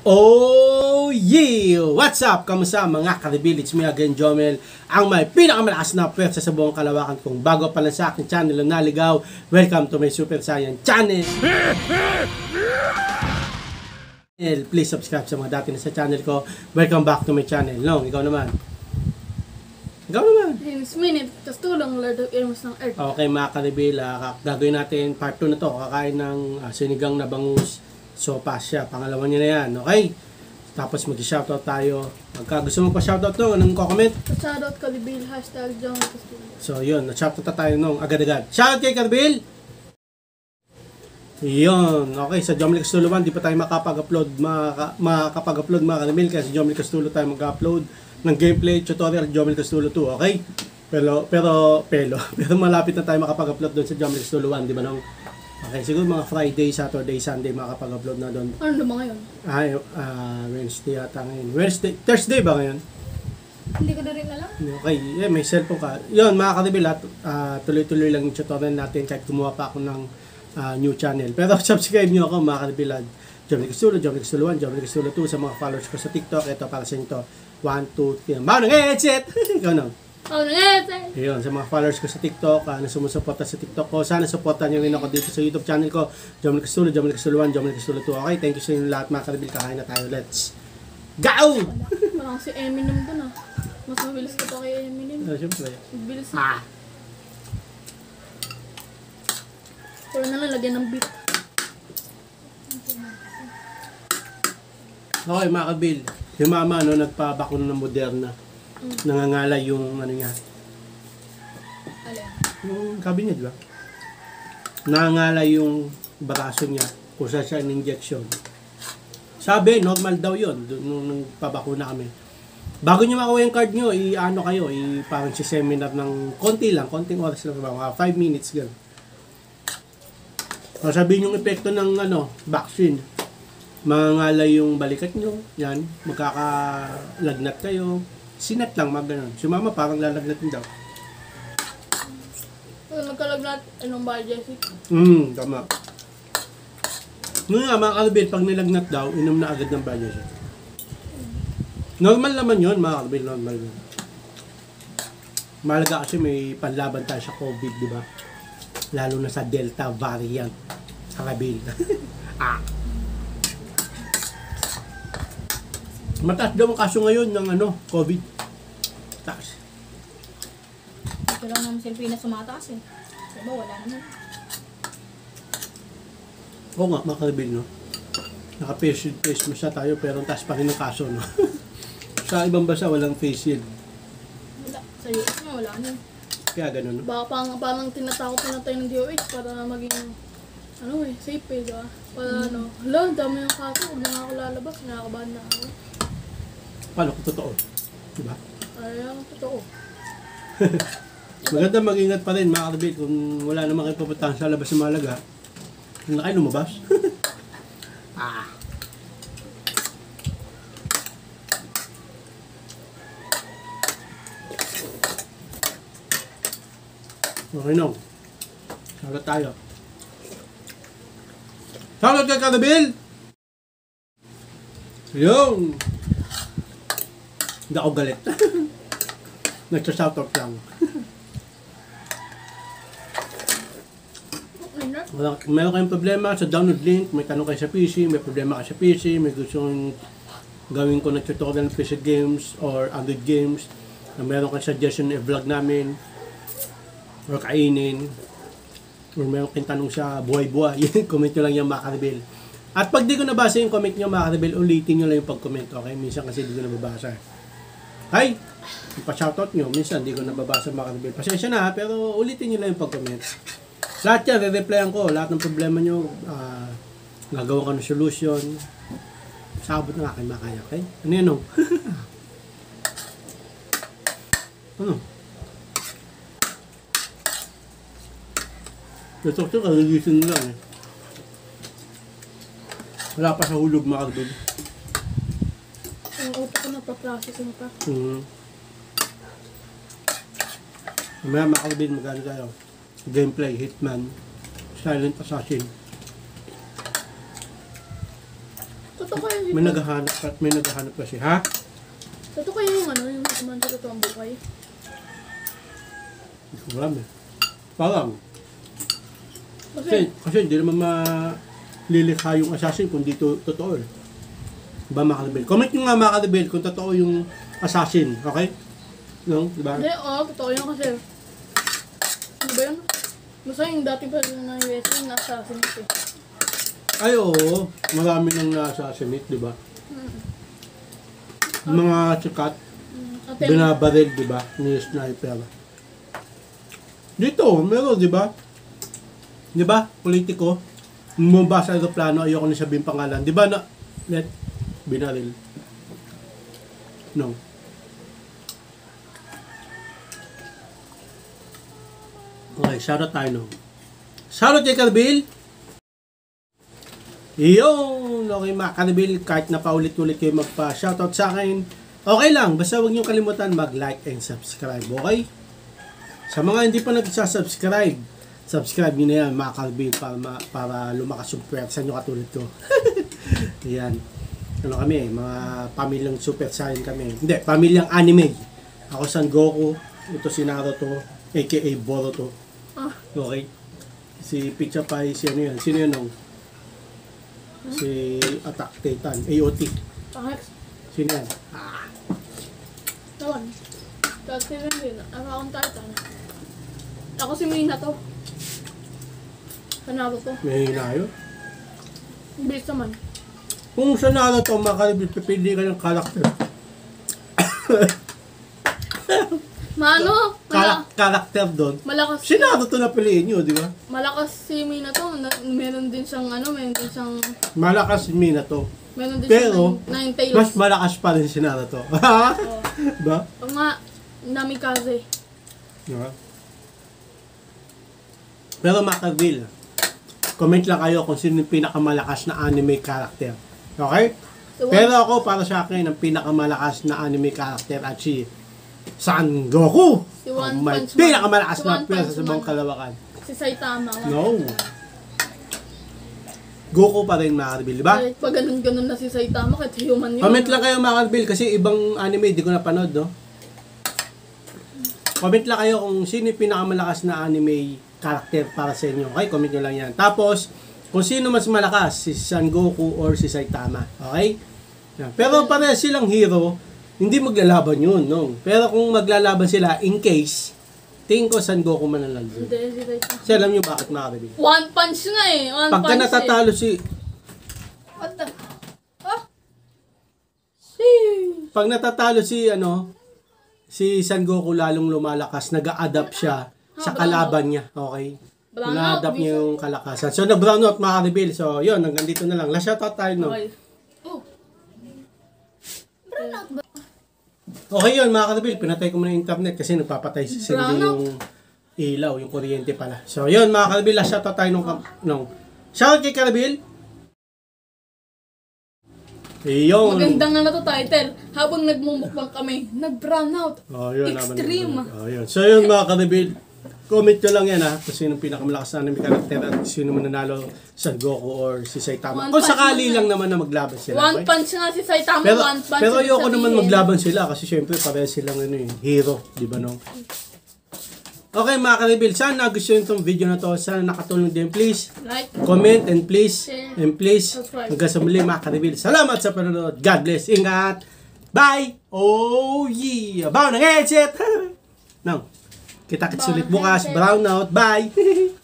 Oh yeah! What's up? Kamusta mga ka-reveal? It's me again, Jomel, ang may pinakamalakas na pwersa sa buong kalawakan. Kung bago pa lang sa akin channel ang naligaw, welcome to my Super Saiyan channel! Please subscribe sa mga dati na sa channel ko. Welcome back to my channel. Long, ikaw naman. Ikaw naman! James Minip, tulong Lord of Irms ng Earth. Okay mga ka-reveal, gagawin natin part 2 na to. Kakain ng sinigang na bangus. So, pass siya. Pangalawa niya na yan. Okay? Tapos mag-shoutout tayo. Pagka gusto mo pa shoutout nung, anong comment? Shoutout Karibil, hashtag Jomel Castulo. So, yun. Shoutout tayo nung agad-agad. Shoutout kay Karibil! Yun. Okay. Sa Jomel Castulo 1, di pa tayo makapag-upload mga Karibil. Kaya sa Jomel Castulo tayo mag-upload ng gameplay tutorial Jomel Castulo 2. Okay? Pero malapit na tayo makapag-upload doon sa Jomel Castulo 1. Di ba nung? Okay, siguro mga Friday, Saturday, Sunday makakapag-upload na doon. Ano naman ngayon? Wednesday yata ngayon. Wednesday, Thursday ba ngayon? Hindi ko na rin alam. Okay, may cellphone ka. Yun, mga ka-reveal, tuloy-tuloy lang yung tutorial natin kahit gumawa pa ako ng new channel. Pero subscribe nyo ako, mga ka-reveal. Jomiligus 2, Jomiligus 1, Jomiligus 2 sa mga followers ko sa TikTok. Ito, para sa inyo to. 1, 2, 3. Maunang headset! Ikaw na. Ayun, sa mga followers ko sa TikTok, na sumusuporta sa TikTok ko, sana suportahan niyo rin ako dito sa YouTube channel ko, Jomel Castulo, Jomel Castulo 1, Jomel Castulo 2. Okay, thank you sa inyo lahat mga ka-reveal, kakain na tayo. Let's go! Parang si Eminem dun ah. Mas mabilis ka to kay Eminem. Siyempre. Mabilis na. Pero na nalagyan ng beat. Okay mga ka-reveal, yung mama no, nagpabakuna ng Moderna. Nangangalay yung ano niya. Yung kabi niya, di ba? Nangangalay yung baraso niya kung saan siya in-injection. Sabi, normal daw yun. Nung pabakuna kami. Bago niyo makuha yung card niyo, i-ano kayo, parang si seminar ng konti lang, konting oras lang, 5 minutes, gano'n. So, sabihin yung epekto ng ano, vaccine. Mangangalay yung balikat niyo, yan. Magkakalagnat kayo. Sinat lang, mag-ganon. Si mama parang lalagnatin daw. Kung nagkalagnat, anong bahay, Jessica? Tama. Noon nga, mga kalabit, pag nilagnat daw, inom na agad ng bahay, Jessica. Normal naman yun, mga kalabit, normal yun. Malaga kasi may panlaban tayo sa COVID, di ba? Lalo na sa Delta variant. Kalabit. Mataas daw ang kaso ngayon ng ano, COVID. Taas. Ito lang naman sa Pilipinas sumataas eh. Diba wala naman. Oo nga, makakabili no. Naka-face mask na tayo pero ang taas pa rin ang kaso no. Sa ibang bansa walang face shield. Wala. Sa US na wala na. Kaya ganun no. Baka parang tinatakot na tayo ng DOH para maging ano eh, safe eh diba? Para ano, hala, dami yung kaso. Huwag na ako lalabas, nakakabahan na ako. Paano kung totoo? Diba? Ayaw, totoo. Maganda mag-ingat pa rin, mga ka-reveal. Kung wala naman kayo papuntahan sa labas ng Malaga, hindi na kayo lumabas. Okay nung. Salat tayo. Salat kayo, ka-reveal! Yung! Hindi ako galit. Nagsashoutout lang. Mayroon kayong problema sa download link, may tanong kayo sa PC, may problema ka sa PC, may gusto kong gawin ko ng tutorial ng PC games or Android games, mayroon kayong suggestion na i-vlog namin, or kainin, or mayroon kayong tanong sa buhay-buhay, comment nyo lang yan mga ka-reveal. At pag di ko nabasa yung comment nyo mga ka-reveal, ulitin nyo lang yung pag-comment, okay? Minsan kasi di ko nababasa. Hi! Pa-shoutout nyo. Minsan, hindi ko nababasa mga ka-reveal. Pasensya na, pero ulitin nyo lang yung pag-comment. Lahat yan, re-replyan ko. Lahat ng problema nyo, nagawa ko ng solution. Sabot na nga kayo, makaya, okay? Ano yan, oh? Ano? Tutok to, kagigising nyo lang, eh. Wala pa sa hulog, mga ka-reveal. Ang upo ko napaprocess mo pa. Mamaya makakabin magkano tayo. Gameplay, Hitman, Silent Assassin. Ba't Totoo kayo yung... may naghahanap kasi, ha? Totoo kayo yung ano, yung kumain sa totoong bukay? Hindi ko alam eh. Parang. Kasi hindi naman malilikha yung assassin kung dito totoo eh. Ba mga ka-rebel? Comment nyo nga mga ka-rebel kung totoo yung assassin, okay? No? Diba? Hindi, oo, totoo yun kasi. Ano ba yun? Basta yung dati pa rin ng US yung na-assassinate eh. Ay oo, marami nang na-assassinate, diba? Mga sikat, binabaril, diba? Ni sniper. Dito, meron, diba? Diba? Politiko, bumaba sa aeroplano, ayoko na sabihin pangalan. Diba na, binaril. No. Okay, shoutout tayo. Shoutout kay Karbil. Yun! Okay mga Karbil, kahit na paulit-ulit kayo magpa-shoutout sa akin, okay lang, basta huwag niyong kalimutan mag-like and subscribe, okay? Sa mga hindi pa nagsasubscribe, subscribe nyo na yan mga Karbil para lumakas yung pwersa nyo katulad ko. Ayan. Ano kami, mga pamilyang super saiyan kami. Hindi, pamilyang anime. Ako Son Goku, ito si Naruto, aka Boruto. Ah. Okay? Si Pizza Pie, si ano yan? Sino yan? Ang? Huh? Si Attack Titan, AOT. Attack? Sino yan? Ah! Tawag. Tawag si Rinrin, Attack Titan. Ako si Mina to. Sa Naruto. May hinayo? Bilis naman. Kung sa Naruto, makakalibil, pipili ka ng karakter. Mano? Karakter doon. Malakas. Si Naruto na piliin nyo, di ba? Malakas si Minato. Meron din siyang ano, meron din siyang... Malakas si Minato. Meron din pero, siyang 9 tails. Mas malakas pa rin si Naruto. Ba? O nga, namikaze. Diba? Pero makakalibil, comment lang kayo kung sino yung pinakamalakas na anime character. Okay? Pero ako, para sa akin, ang pinakamalakas na anime character at si Son Goku. Si One Punch Man. Pinakamalakas na pwersa sa mga kalawakan. Si Saitama. No. Goku pa rin mga Karbil, diba? Kahit pa ganun-ganun na si Saitama, kahit human yun. Comment lang kayo mga Karbil, kasi ibang anime, di ko napanood, no? Comment lang kayo kung sino yung pinakamalakas na anime character para sa inyo. Okay? Comment nyo lang yan. Tapos, kung sino mas malakas, si Son Goku or si Saitama. Okay? Pero pareha silang hero, hindi maglalaban yun, no? Pero kung maglalaban sila, in case, tingin ko Son Goku mananalo. Hindi, si alam nyo bakit makakabili. One punch na eh. One pagka punch natatalo eh. Si... What the... Oh? Sheesh. Pag natatalo si, ano, si Son Goku lalong lumalakas, nag-a-adapt siya sa kalaban niya. Okay? Na-adapt niya yung kalakasan. So, na-brown out, maka-reveal. So, yun. Hanggang dito na lang. Last shoutout tayo, no? Okay. Oh. Brown out ba? Okay yun, maka-reveal. Pinatay ko muna yung internet kasi nagpapatay si Cindy yung ilaw, yung kuryente pala. So, yun, maka-reveal. Last shoutout tayo nung... No. Shoutout kay Ka-reveal. Ayun. Magandang nga na to title. Habang nagmumukbang kami, nag-brown out. Oh, yun, extreme. Oh, yun. So, yun, maka-reveal. Comment nyo lang yan ha, kung sino pinakamalakas na anime character at sino mananalo, Son Goku or si Saitama. One o sakali lang naman na maglaban sila. One okay? Punch nga si Saitama, pero, one punch. Pero ayoko naman maglaban sila kasi syempre pareha silang ano yung hero, di ba no? Okay mga ka-reveal, sana gusto nyo itong video na to, sana nakatulong din please. Like, comment and please, share, and please, hanggang sa muli mga ka-reveal. Salamat sa panonood, God bless, ingat, bye! Oh yeah! Baw ng headset! No. Kita-kits ulit bukas. Brownout. Bye!